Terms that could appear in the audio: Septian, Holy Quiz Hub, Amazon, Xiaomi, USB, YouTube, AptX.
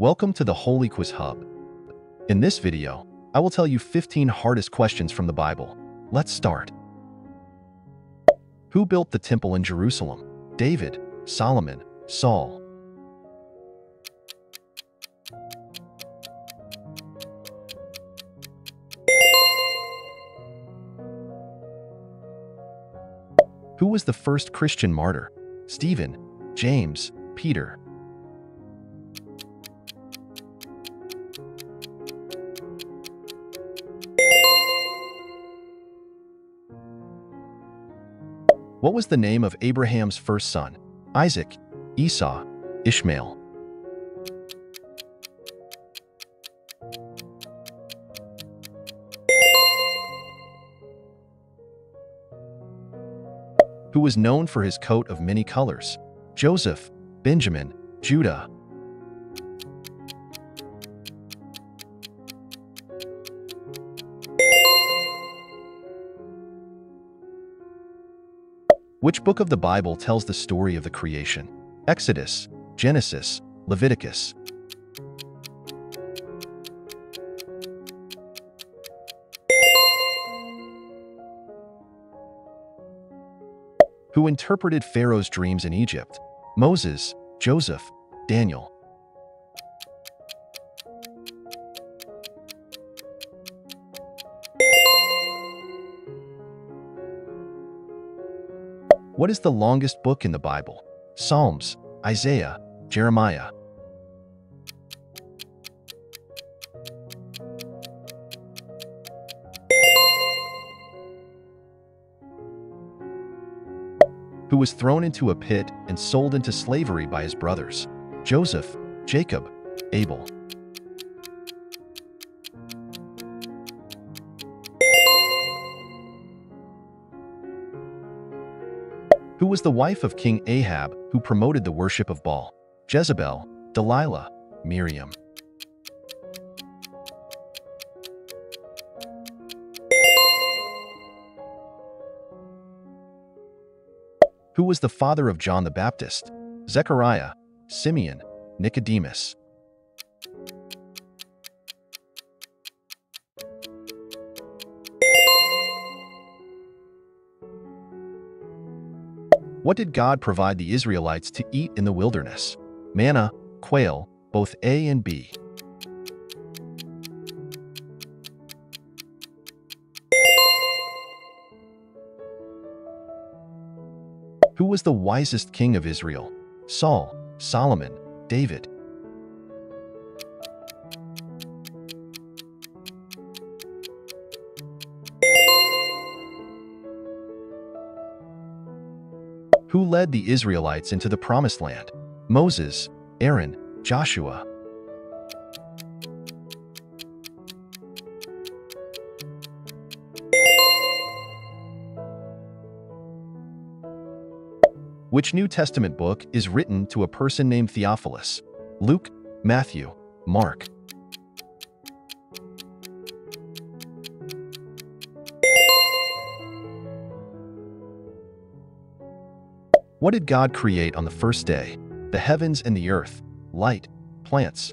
Welcome to the Holy Quiz Hub. In this video, I will tell you 15 hardest questions from the Bible. Let's start. Who built the temple in Jerusalem? David, Solomon, Saul. Who was the first Christian martyr? Stephen, James, Peter. What was the name of Abraham's first son? Isaac, Esau, Ishmael. Who was known for his coat of many colors? Joseph, Benjamin, Judah. Which book of the Bible tells the story of the creation? Exodus, Genesis, Leviticus. Who interpreted Pharaoh's dreams in Egypt? Moses, Joseph, Daniel. What is the longest book in the Bible? Psalms, Isaiah, Jeremiah. Who was thrown into a pit and sold into slavery by his brothers? Joseph, Jacob, Abel. Who was the wife of King Ahab who promoted the worship of Baal? Jezebel, Delilah, Miriam. Who was the father of John the Baptist? Zechariah, Simeon, Nicodemus. What did God provide the Israelites to eat in the wilderness? Manna, quail, both A and B. Who was the wisest king of Israel? Saul, Solomon, David. Who led the Israelites into the Promised Land? Moses, Aaron, Joshua. Which New Testament book is written to a person named Theophilus? Luke, Matthew, Mark. What did God create on the first day? The heavens and the earth, light, plants,